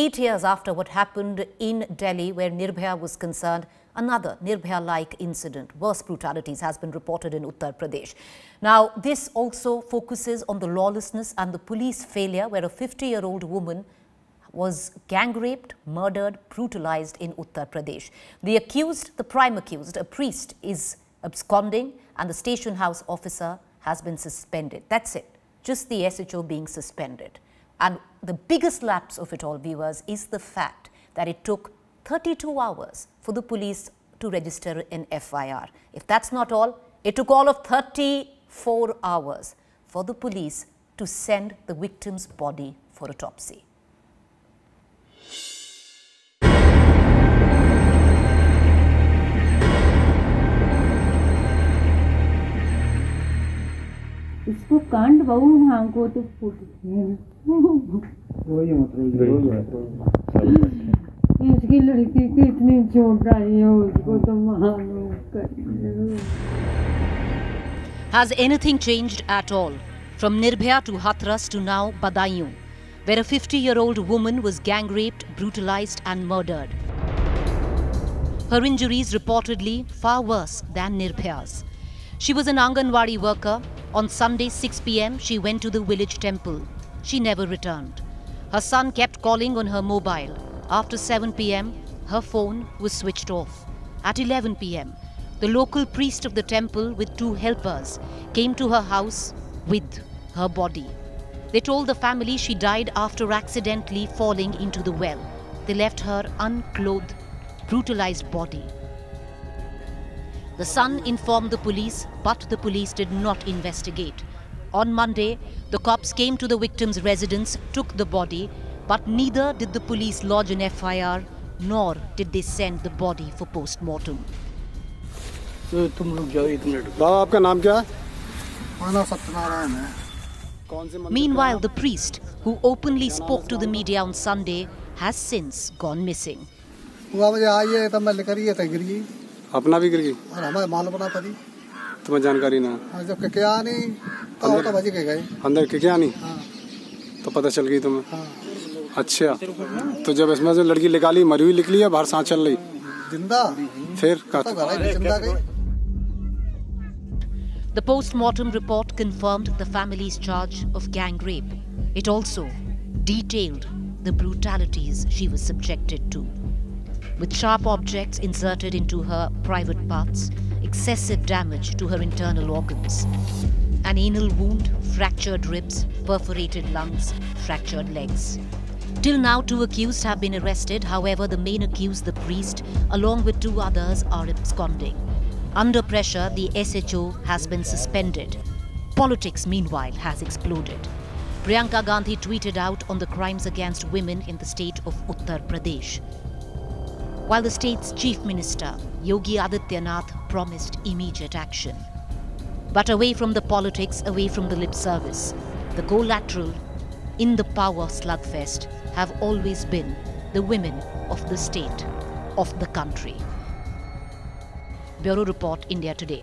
8 years after what happened in Delhi, where Nirbhaya was concerned, another Nirbhaya-like incident, worse brutalities, has been reported in Uttar Pradesh. Now, this also focuses on the lawlessness and the police failure, where a 50-year-old woman was gang-raped, murdered, brutalized in Uttar Pradesh. The accused, the prime accused, a priest, is absconding, and the station house officer has been suspended. That's it, just the SHO being suspended. And the biggest lapse of it all, viewers, is the fact that it took 32 hours for the police to register an FIR. If that's not all, it took all of 34 hours for the police to send the victim's body for autopsy. इसको कांड बहु हां को तो फूट रोई मत रोई इसकी लड़की की इतनी चोट आई है उसको तो मालूम कर. Has anything changed at all from Nirbhaya to Hathras to now Badaun, where a 50-year-old woman was gang raped, brutalized and murdered? Her injuries reportedly far worse than Nirbhaya's. She was an Anganwadi worker. On Sunday, 6 p.m., she went to the village temple. She never returned. Her son kept calling on her mobile. After 7 p.m., her phone was switched off. At 11 p.m., the local priest of the temple with two helpers came to her house with her body. They told the family she died after accidentally falling into the well. They left her unclothed, brutalized body. The son informed the police, but the police did not investigate. On Monday, the cops came to the victim's residence, took the body, but neither did the police lodge an FIR, nor did they send the body for post-mortem. So, तुम लोग जाओ एक minute. बाबा आपका नाम क्या है? मेरा सत्यनारायण है. Meanwhile, the priest, who openly spoke to the media on Sunday, has since gone missing. बाबा जी आइए तब मैं लेकर ये तगरी. अपना भी गिर गई और हमें मालूम ना पड़ी तुम्हें जानकारी ना जब के क्या नहीं तो तो बच गए अंदर के क्या नहीं. हाँ. तो पता चल गई तुम्हें. हाँ. अच्छा तो जब इसमें से लड़की निकाली मरी हुई निकली है बाहर सांस चल रही जिंदा फिर जिंदा गई. The post-mortem report confirmed the family's charge of gang rape. It also detailed the brutalities she was subjected to, with sharp objects inserted into her private parts, excessive damage to her internal organs, an anal wound, fractured ribs, perforated lungs, fractured legs. Till now, two accused have been arrested. However, the main accused, the priest, along with two others are absconding. Under pressure, the SHO has been suspended. Politics, meanwhile, has exploded. Priyanka Gandhi tweeted out on the crimes against women in the state of Uttar Pradesh, while the state's chief minister, Yogi Adityanath, promised immediate action. But away from the politics, away from the lip service, the collateral in the power slugfest have always been the women of the state, of the country. Bureau Report, India Today.